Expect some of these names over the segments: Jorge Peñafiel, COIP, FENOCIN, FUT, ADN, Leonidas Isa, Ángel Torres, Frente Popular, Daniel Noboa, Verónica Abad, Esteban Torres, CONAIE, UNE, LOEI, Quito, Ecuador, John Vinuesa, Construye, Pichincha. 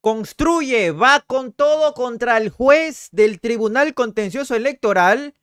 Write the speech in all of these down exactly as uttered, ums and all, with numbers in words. Construye va con todo contra el juez del Tribunal Contencioso Electoral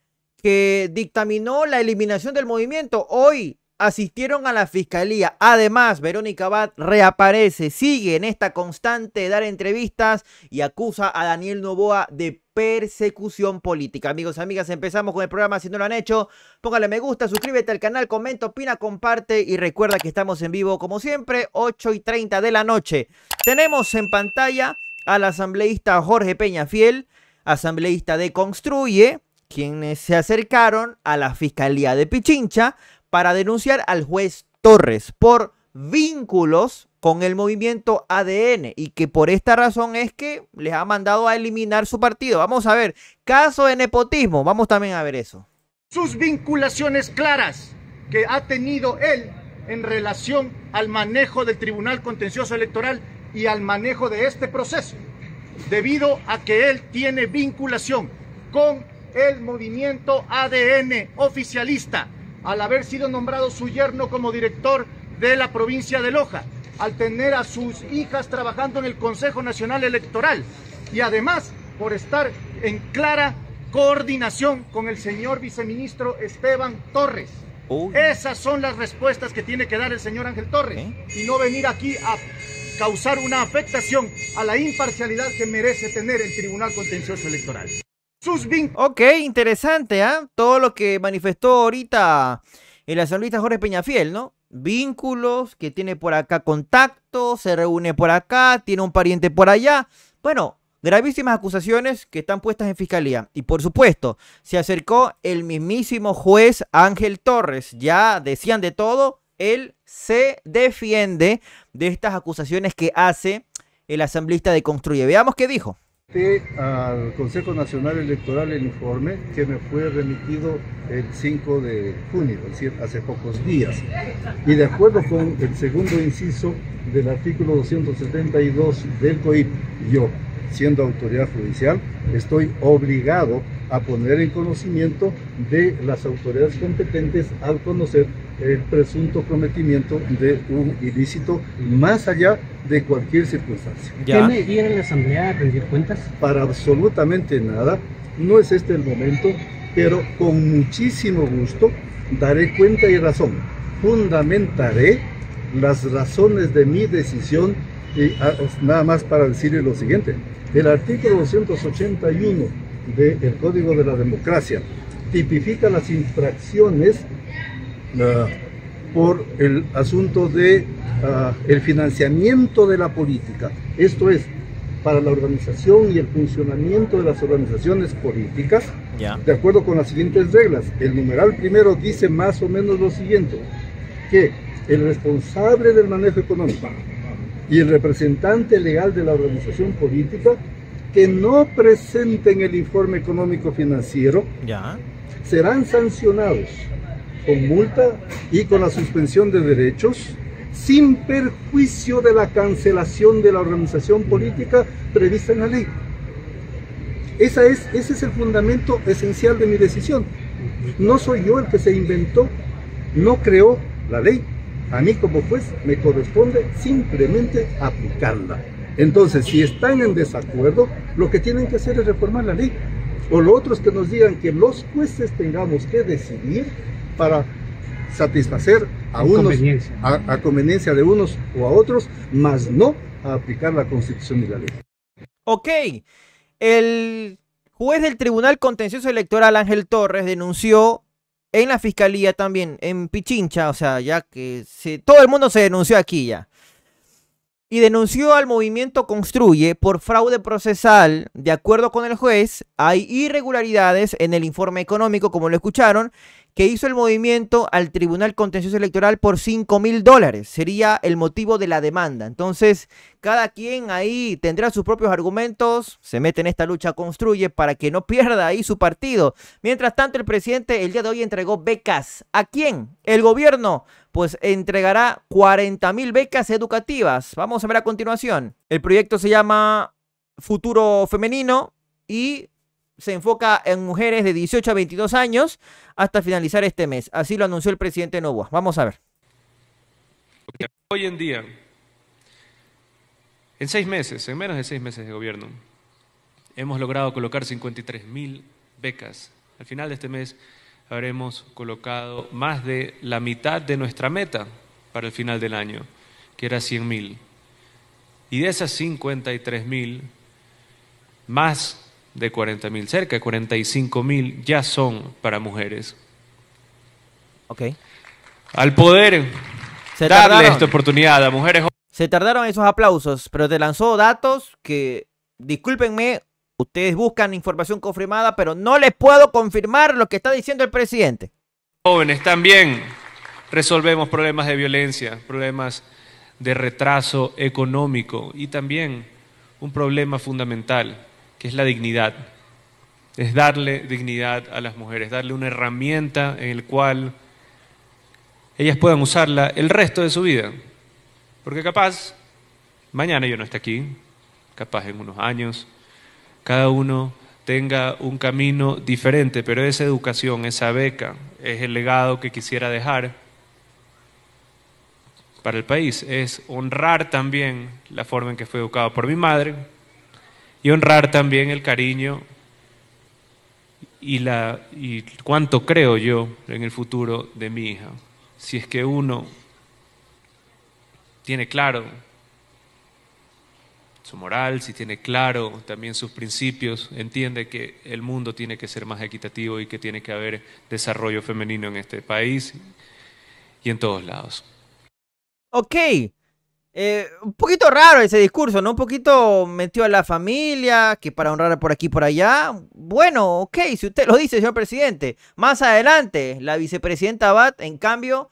que dictaminó la eliminación del movimiento. Hoy asistieron a la fiscalía. Además, Verónica Abad reaparece, sigue en esta constante de dar entrevistas y acusa a Daniel Noboa de persecución política. Amigos, amigas, empezamos con el programa. Si no lo han hecho, póngale me gusta, suscríbete al canal, comenta, opina, comparte y recuerda que estamos en vivo como siempre, ocho y treinta de la noche. Tenemos en pantalla al asambleísta Jorge Peñafiel, asambleísta de Construye, quienes se acercaron a la fiscalía de Pichincha para denunciar al juez Torres por vínculos con el movimiento A D N y que por esta razón es que les ha mandado a eliminar su partido. Vamos a ver, caso de nepotismo, vamos también a ver eso. Sus vinculaciones claras que ha tenido él en relación al manejo del Tribunal Contencioso Electoral y al manejo de este proceso, debido a que él tiene vinculación con el movimiento A D N oficialista, al haber sido nombrado su yerno como director de la provincia de Loja, al tener a sus hijas trabajando en el Consejo Nacional Electoral y además por estar en clara coordinación con el señor viceministro Esteban Torres. Uy. Esas son las respuestas que tiene que dar el señor Ángel Torres, ¿eh? Y no venir aquí a causar una afectación a la imparcialidad que merece tener el Tribunal Contencioso Electoral. Ok, interesante, ¿ah? ¿eh? Todo lo que manifestó ahorita el asambleísta Jorge Peñafiel, ¿no? Vínculos, que tiene por acá contactos, se reúne por acá, tiene un pariente por allá. Bueno, gravísimas acusaciones que están puestas en fiscalía. Y por supuesto, se acercó el mismísimo juez Ángel Torres. Ya decían de todo, él se defiende de estas acusaciones que hace el asambleísta de Construye. Veamos qué dijo. Al Consejo Nacional Electoral el informe que me fue remitido el cinco de junio, es decir, hace pocos días, y de acuerdo con el segundo inciso del artículo doscientos setenta y dos del C O I P, yo, siendo autoridad judicial, estoy obligado a poner en conocimiento de las autoridades competentes al conocer el presunto cometimiento de un ilícito más allá de cualquier circunstancia. ¿Tiene que ir a la asamblea a rendir cuentas? Para absolutamente nada, no es este el momento, pero con muchísimo gusto daré cuenta y razón, fundamentaré las razones de mi decisión y nada más para decirle lo siguiente, el artículo doscientos ochenta y uno del Código de la Democracia tipifica las infracciones Uh, por el asunto de uh, el financiamiento de la política, esto es, para la organización y el funcionamiento de las organizaciones políticas, yeah. De acuerdo con las siguientes reglas, el numeral primero dice más o menos lo siguiente, que el responsable del manejo económico y el representante legal de la organización política que no presenten el informe económico financiero, yeah, serán sancionados con multa y con la suspensión de derechos, sin perjuicio de la cancelación de la organización política prevista en la ley. Esa es, ese es el fundamento esencial de mi decisión. No soy yo el que se inventó, no creó la ley. A mí como juez me corresponde simplemente aplicarla. Entonces, si están en desacuerdo, lo que tienen que hacer es reformar la ley. O lo otro es que nos digan que los jueces tengamos que decidir para satisfacer a unos, conveniencia. A, a conveniencia de unos o a otros, más no a aplicar la Constitución y la ley. Ok, el juez del Tribunal Contencioso Electoral Ángel Torres denunció en la Fiscalía también, en Pichincha, o sea, ya que se, todo el mundo se denunció aquí ya. Y denunció al movimiento Construye por fraude procesal. De acuerdo con el juez, hay irregularidades en el informe económico, como lo escucharon, que hizo el movimiento al Tribunal Contencioso Electoral por cinco mil dólares. Sería el motivo de la demanda. Entonces, cada quien ahí tendrá sus propios argumentos, se mete en esta lucha Construye para que no pierda ahí su partido. Mientras tanto, el presidente el día de hoy entregó becas. ¿A quién? El gobierno pues entregará cuarenta mil becas educativas. Vamos a ver a continuación. El proyecto se llama Futuro Femenino y se enfoca en mujeres de dieciocho a veintidós años hasta finalizar este mes. Así lo anunció el presidente Noboa. Vamos a ver. Hoy en día, En seis meses, en menos de seis meses de gobierno, hemos logrado colocar cincuenta y tres mil becas. Al final de este mes habremos colocado más de la mitad de nuestra meta para el final del año, que era cien mil. Y de esas cincuenta y tres mil, más de cuarenta mil, cerca de cuarenta y cinco mil ya son para mujeres. Ok. Al poder Se darle tardaron. esta oportunidad a mujeres jóvenes. Se tardaron esos aplausos, pero te lanzó datos que, discúlpenme, ustedes buscan información confirmada, pero no les puedo confirmar lo que está diciendo el presidente. Jóvenes, también resolvemos problemas de violencia, problemas de retraso económico y también un problema fundamental, que es la dignidad. Es darle dignidad a las mujeres, darle una herramienta en la cual ellas puedan usarla el resto de su vida. Porque capaz, mañana yo no esté aquí, capaz en unos años, cada uno tenga un camino diferente, pero esa educación, esa beca, es el legado que quisiera dejar para el país. Es honrar también la forma en que fue educado por mi madre y honrar también el cariño y, la, y cuánto creo yo en el futuro de mi hija. Si es que uno tiene claro su moral, si tiene claro también sus principios, entiende que el mundo tiene que ser más equitativo y que tiene que haber desarrollo femenino en este país y en todos lados. Ok, eh, un poquito raro ese discurso, ¿no? Un poquito metió a la familia, que para honrar por aquí y por allá. Bueno, ok, si usted lo dice, señor presidente. Más adelante, la vicepresidenta Abad, en cambio...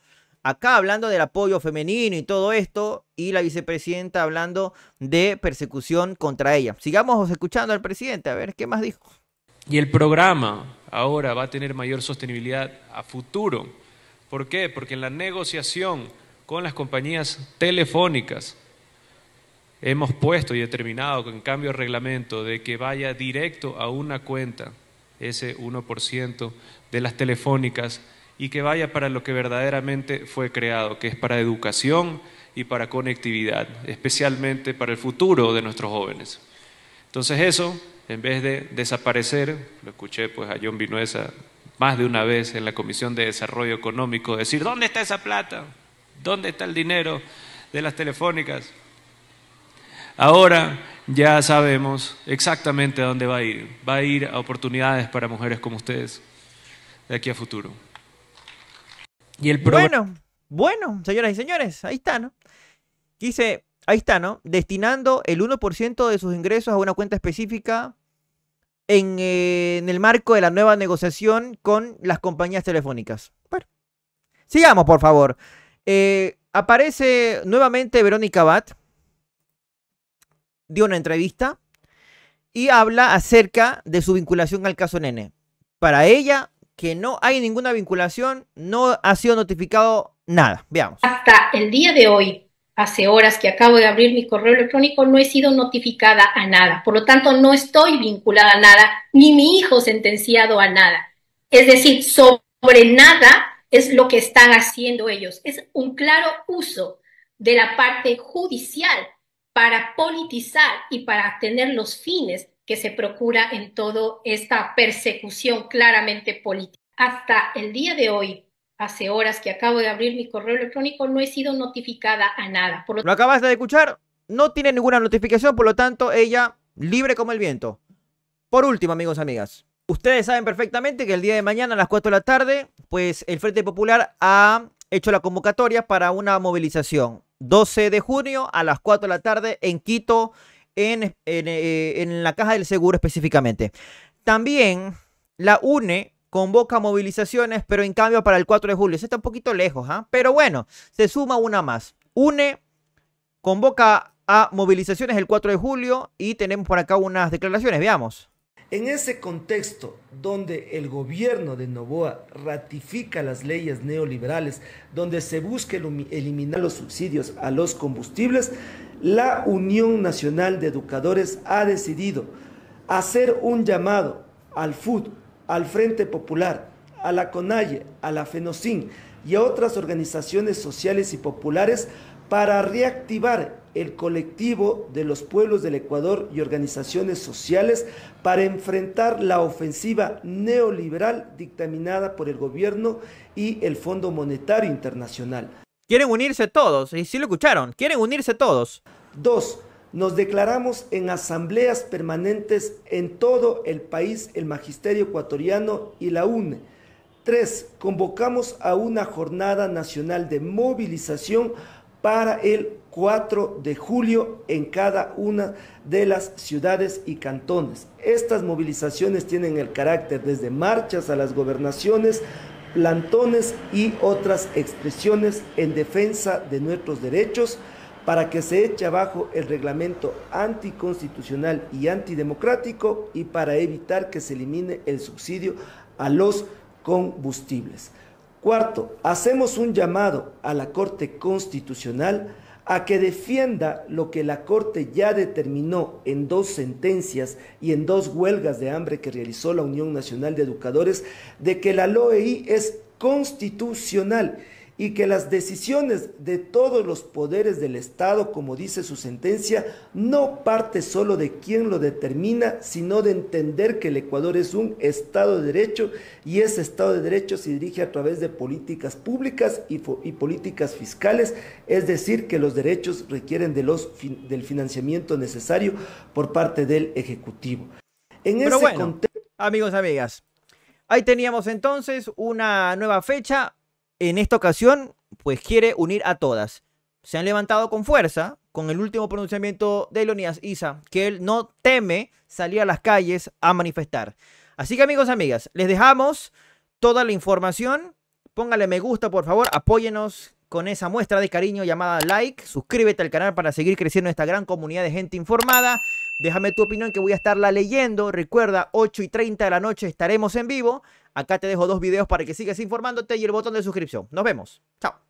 Acá hablando del apoyo femenino y todo esto, y la vicepresidenta hablando de persecución contra ella. Sigamos escuchando al presidente, a ver qué más dijo. Y el programa ahora va a tener mayor sostenibilidad a futuro. ¿Por qué? Porque en la negociación con las compañías telefónicas hemos puesto y determinado con cambio de reglamento de que vaya directo a una cuenta ese uno por ciento de las telefónicas y que vaya para lo que verdaderamente fue creado, que es para educación y para conectividad, especialmente para el futuro de nuestros jóvenes. Entonces eso, en vez de desaparecer, lo escuché pues a John Vinuesa más de una vez en la Comisión de Desarrollo Económico decir, ¿dónde está esa plata? ¿Dónde está el dinero de las telefónicas? Ahora ya sabemos exactamente a dónde va a ir. Va a ir a oportunidades para mujeres como ustedes de aquí a futuro. Y el bueno, bueno, señoras y señores, ahí está, ¿no? Dice, ahí está, ¿no? Destinando el uno por ciento de sus ingresos a una cuenta específica en, eh, en el marco de la nueva negociación con las compañías telefónicas. Bueno, sigamos, por favor. Eh, aparece nuevamente Verónica Abad, dio una entrevista y habla acerca de su vinculación al caso Nene. Para ella... que no hay ninguna vinculación, no ha sido notificado nada. Veamos. Hasta el día de hoy, hace horas que acabo de abrir mi correo electrónico, no he sido notificada a nada. Por lo tanto, no estoy vinculada a nada, ni mi hijo sentenciado a nada. Es decir, sobre nada es lo que están haciendo ellos. Es un claro uso de la parte judicial para politizar y para tener los fines que se procura en toda esta persecución claramente política. Hasta el día de hoy, hace horas que acabo de abrir mi correo electrónico, no he sido notificada a nada. Por lo... lo acabas de escuchar, no tiene ninguna notificación, por lo tanto, ella libre como el viento. Por último, amigos, amigas, ustedes saben perfectamente que el día de mañana a las cuatro de la tarde, pues el Frente Popular ha hecho la convocatoria para una movilización. doce de junio a las cuatro de la tarde en Quito, En, en, en la Caja del Seguro específicamente. También la U N E convoca movilizaciones, pero en cambio para el cuatro de julio. Eso está un poquito lejos, ¿eh? Pero bueno, se suma una más. U N E convoca a movilizaciones el cuatro de julio y tenemos por acá unas declaraciones. Veamos. En ese contexto donde el gobierno de Noboa ratifica las leyes neoliberales, donde se busca eliminar los subsidios a los combustibles, la Unión Nacional de Educadores ha decidido hacer un llamado al F U T, al Frente Popular, a la CONAIE, a la FENOCIN y a otras organizaciones sociales y populares para reactivar el colectivo de los pueblos del Ecuador y organizaciones sociales para enfrentar la ofensiva neoliberal dictaminada por el gobierno y el Fondo Monetario Internacional. Quieren unirse todos, y sí lo escucharon, quieren unirse todos. Dos, nos declaramos en asambleas permanentes en todo el país, el Magisterio Ecuatoriano y la U N E. Tres, convocamos a una jornada nacional de movilización para el cuatro de julio en cada una de las ciudades y cantones. Estas movilizaciones tienen el carácter desde marchas a las gobernaciones, plantones y otras expresiones en defensa de nuestros derechos para que se eche abajo el reglamento anticonstitucional y antidemocrático y para evitar que se elimine el subsidio a los combustibles. Cuarto, hacemos un llamado a la Corte Constitucional a que defienda lo que la Corte ya determinó en dos sentencias y en dos huelgas de hambre que realizó la Unión Nacional de Educadores, de que la L O E I es constitucional y que las decisiones de todos los poderes del Estado, como dice su sentencia, no parte solo de quien lo determina, sino de entender que el Ecuador es un Estado de Derecho y ese Estado de Derecho se dirige a través de políticas públicas y, y políticas fiscales, es decir, que los derechos requieren de los fin del financiamiento necesario por parte del Ejecutivo. En Pero ese bueno, contexto... amigos, amigas, ahí teníamos entonces una nueva fecha. En esta ocasión, pues quiere unir a todas. Se han levantado con fuerza con el último pronunciamiento de Leonidas Isa, que él no teme salir a las calles a manifestar. Así que amigos, amigas, les dejamos toda la información. Póngale me gusta, por favor, apóyenos con esa muestra de cariño llamada like. Suscríbete al canal para seguir creciendo esta gran comunidad de gente informada. Déjame tu opinión que voy a estarla leyendo. Recuerda, ocho y treinta de la noche estaremos en vivo. Acá te dejo dos videos para que sigas informándote y el botón de suscripción. Nos vemos. Chao.